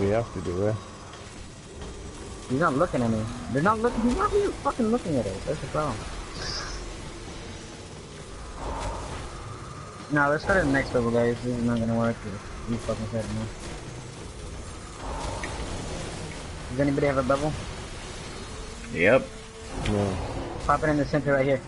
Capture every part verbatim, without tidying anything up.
We have to do it. He's not looking at me. They're not looking. He's not even fucking looking at it. That's the problem. No, let's go to the next level, guys. This is not gonna work. You fucking said me. Does anybody have a bubble? Yep. No. Pop it in the center right here.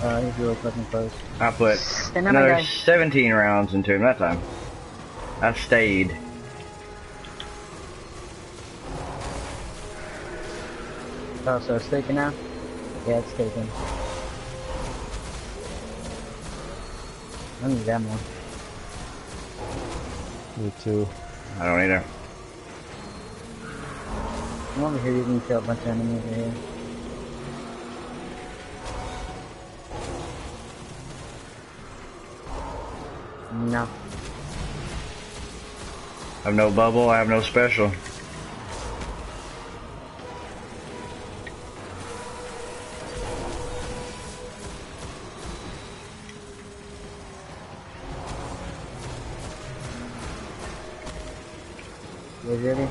Uh, he's really fucking close. I put another seventeen rounds into him that time. I stayed. Oh, so it's taken now? Yeah, it's taken. I need that one. Me too. I don't either. I'm over here, you can kill a bunch of enemies over here. No. I have no bubble, I have no special. You ready?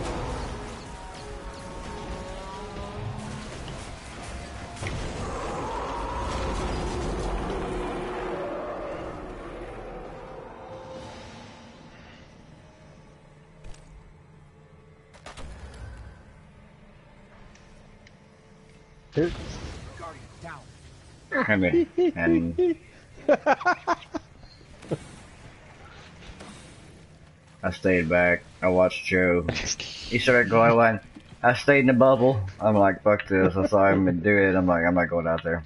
And, and I stayed back. I watched Joe. He started going. I stayed in the bubble. I'm like, fuck this. I saw him do it. I'm like, I'm not going out there.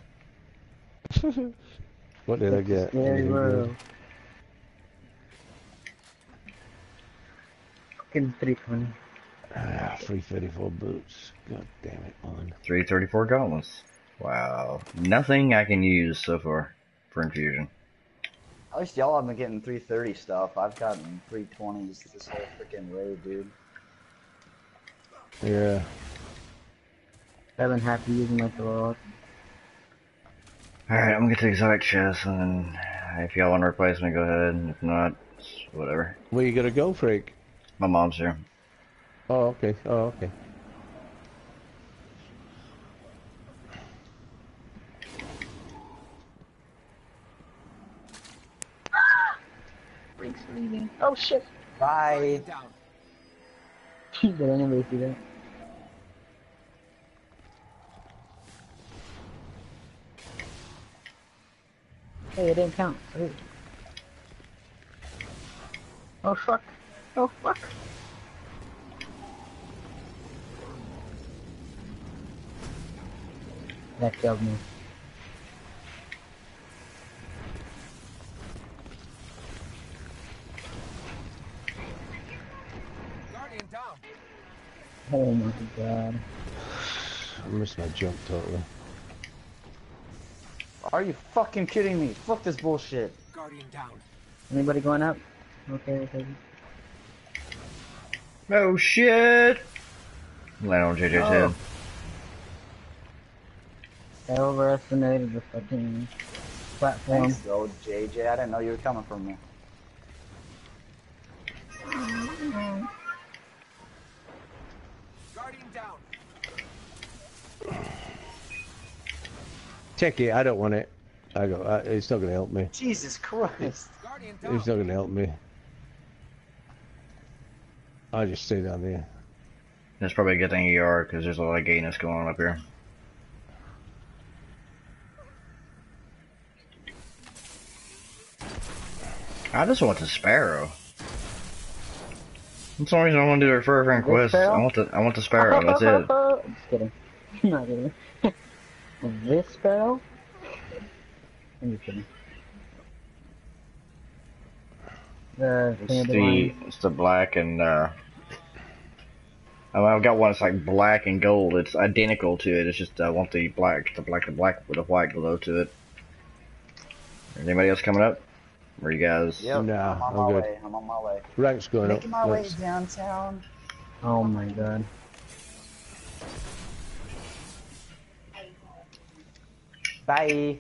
What did I get? Fucking three twenty. Ah, three thirty-four boots. God damn it, man. three thirty-four gauntlets. Wow, nothing I can use so far for infusion. At least y'all have been getting three thirty stuff. I've gotten three twenties this whole freaking raid, dude. Yeah. I've been happy using my throw. Alright, I'm gonna take exotic chest, and then if y'all want to replace me, go ahead, and if not, whatever. Where you gonna go, Freak? My mom's here. Oh, okay. Oh, okay. Leaving. Oh shit. Bye. Did anybody see that? Hey, it didn't count. Ooh. Oh fuck. Oh fuck. That killed me. Oh my god. I missed my jump totally. Are you fucking kidding me? Fuck this bullshit. Guardian down. Anybody going up? Okay, okay. No shit! Land on J J's head. I overestimated the fucking platform. Thanks though, J J. I didn't know you were coming from me. Check it, I don't want it. I go, I, it's not gonna help me. Jesus Christ. It's not gonna help me. I'll just stay down there. That's probably a good thing you are, because there's a lot of gayness going on up here. I just want the Sparrow. That's the only reason I want to do a fur friend quest. I want the I want the Sparrow, that's it. Just kidding. Not kidding. This spell? I'm just kidding. The it's, the, it's the black and uh I mean, I've got one that's like black and gold. It's identical to it. It's just I uh, want the black, the black, the black with a white glow to it. Anybody else coming up? Where are you guys? Yep. No, I'm on I'm my good. way. I'm on my way. Rank's going Making up. Making my Ranks. way downtown. Oh my god. Bye.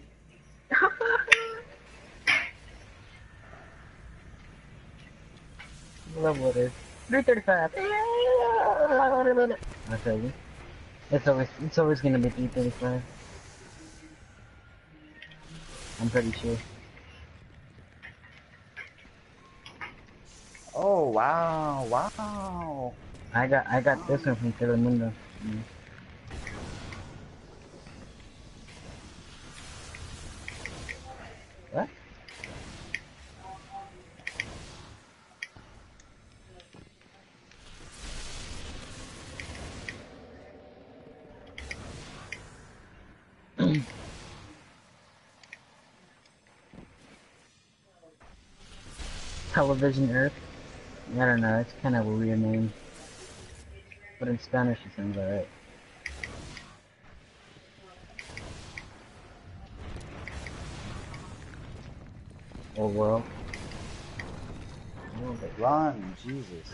Love what it is. three thirty-five. I tell you. It's always it's always gonna be three thirty-five. I'm pretty sure. Oh wow, wow. I got I got this one from Telemundo. Mm. What? Television Earth? I don't know, it's kind of a weird name. But in Spanish it sounds alright. Oh well. Oh, but run, Jesus.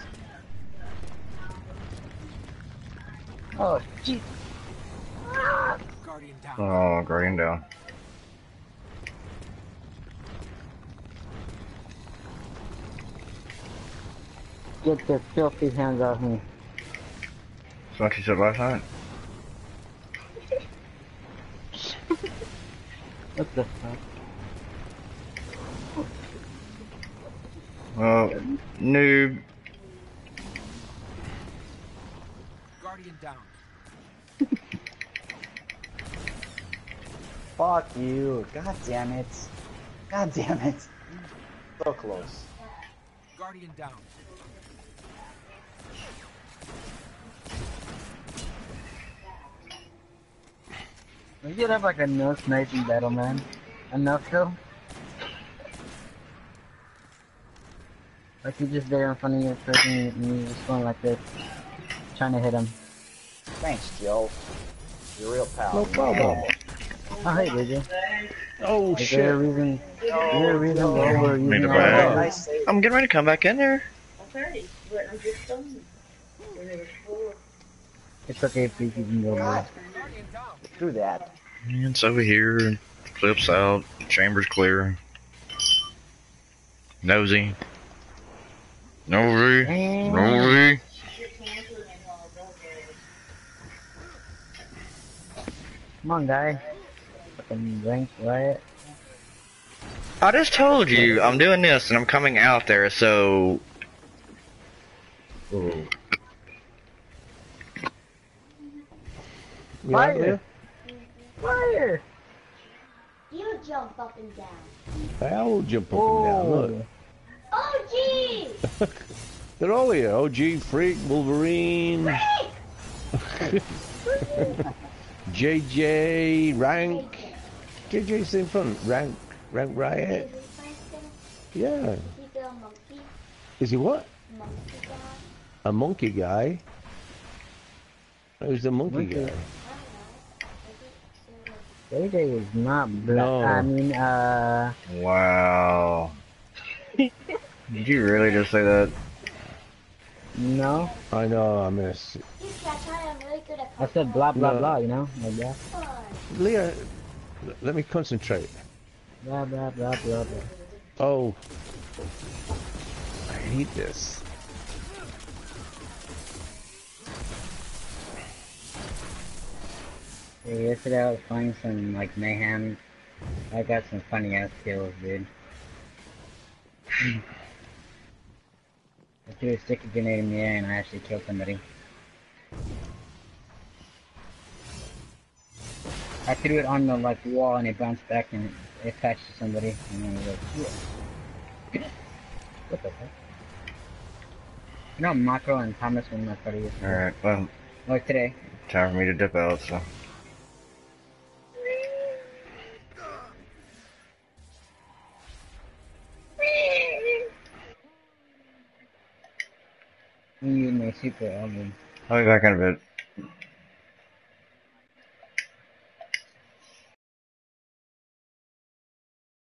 Oh, Jesus. Guardian down. Oh, Guardian down. Get the filthy hands off me. That's what you said last night. What the fuck? Oh, noob. Guardian down. Fuck you. God damn it. God damn it. So close. Guardian down. We could have like a no sniping battle, man. A no kill. Like you just there in front of your person and you're just going like this. Trying to hit him. Thanks, Joe. You're a real pal. No problem. Oh, hey, J J. Oh, is shit. There a reason, oh, is there a reason why no. we're using our I'm getting ready to come back in there. Okay, but I'm just done. It's okay if you can go back. Through that. It's over here. Flips out. Chamber's clear. Nosy. Nosy. Nosy. Come on, guy. Fucking rank riot. I just told you I'm doing this and I'm coming out there, so. Ooh. Fire! Fire! You jump up and down. I'll jump up Whoa. and down, look. O G! They're all here. O G, Freak, Wolverine. Freak! J J, Rank. J J's in front. Rank. Rank Riot. Yeah. Is he what? A monkey guy? Who's the monkey, monkey. guy? J J is not black. No. I mean, uh. Wow. Did you really just say that? No. I know. I miss. I said blah blah no. blah. You know, like that. Leah, let me concentrate. Blah blah blah blah blah. Oh, I hate this. Hey, yesterday I was playing some like mayhem. I got some funny ass kills, dude. I threw a sticky grenade in the air and I actually killed somebody. I threw it on the like wall and it bounced back and it attached to somebody and then it was like, what the heck? You know Marco and Thomas were my buddy yesterday. Alright, well, like today. Time for me to dip out, so. You need my super album. I'll be back in a bit.